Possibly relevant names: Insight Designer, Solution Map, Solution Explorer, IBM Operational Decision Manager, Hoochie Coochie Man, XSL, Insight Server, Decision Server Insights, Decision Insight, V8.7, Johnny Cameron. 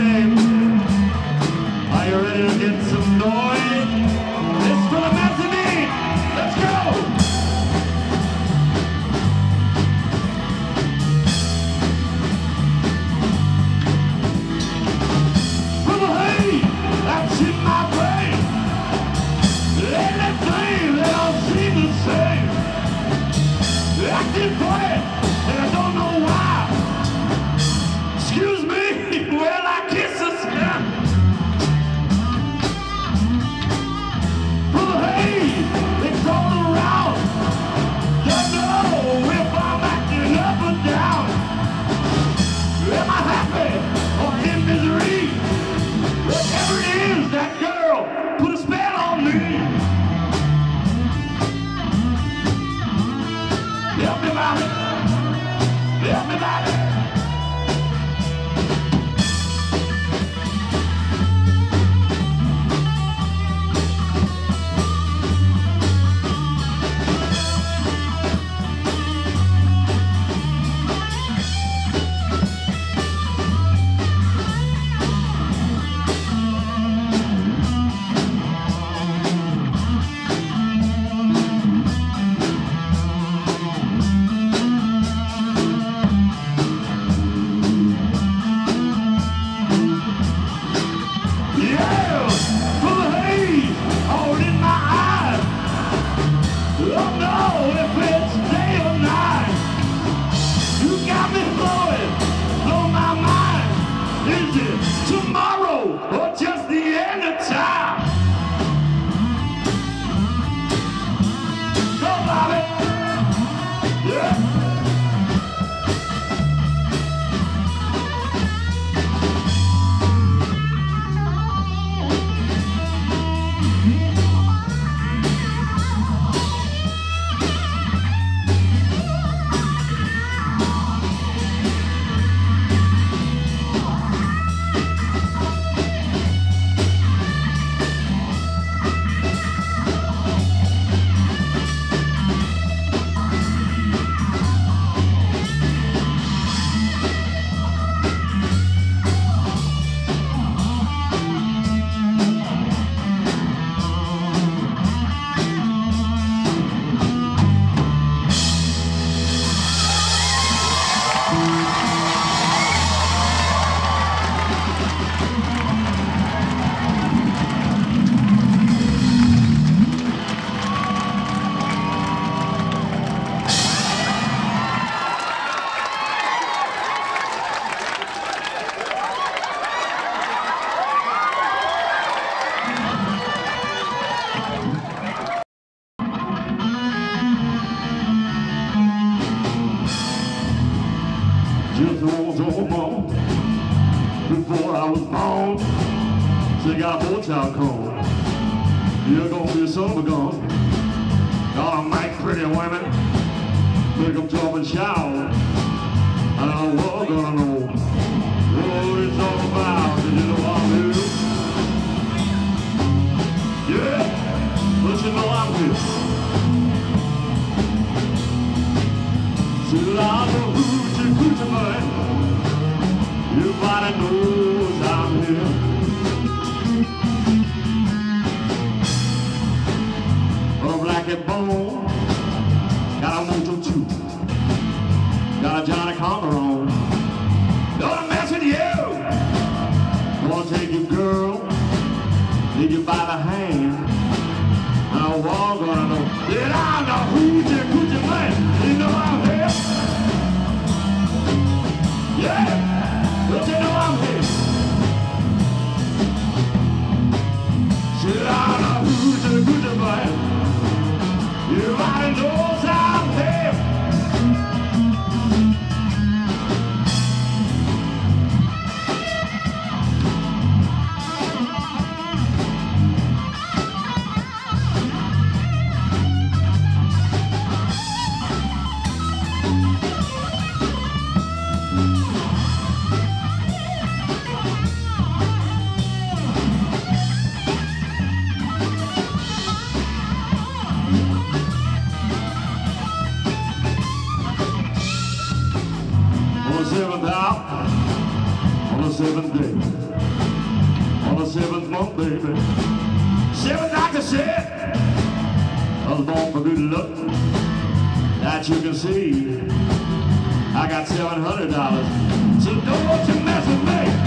game. Are you ready to get some noise? It's for the mezzanine. Let's go! From the hay, that's in my brain. Anything, they all seem the same. Acting funny, and I don't know why. Excuse me, well I kiss the sky. From the hay, they crawl around. Don't know if I'm acting up or down. Am I happy or in misery? Whatever it is, that girl put a spell on me. Help me, Bobby. Help me, Bobby. Before I was born, she got a bow-tie comb. You're gonna be sober gone. Gotta make pretty women pick up top and shower. I don't know what I'm gonna know what it's all about. Did you know I'm here? Yeah, but you know I'm here. See that I'm a hoochie coochie man. Everybody knows I'm here. A black and bone, got a mojo too. Got a Johnny Cameron. Don't mess with you. Gonna take your girl, lead you by the hand. Now we're all gonna know that I'm the hoochie coochie man. You know I'm here. Yeah. But you know I'm here. Sit down, I'm hoochie coochie man. Everybody knows I'm here. on the seventh month, baby. 7th night to set, I was born for good luck. That you can see, I got $700, so don't want to mess with me.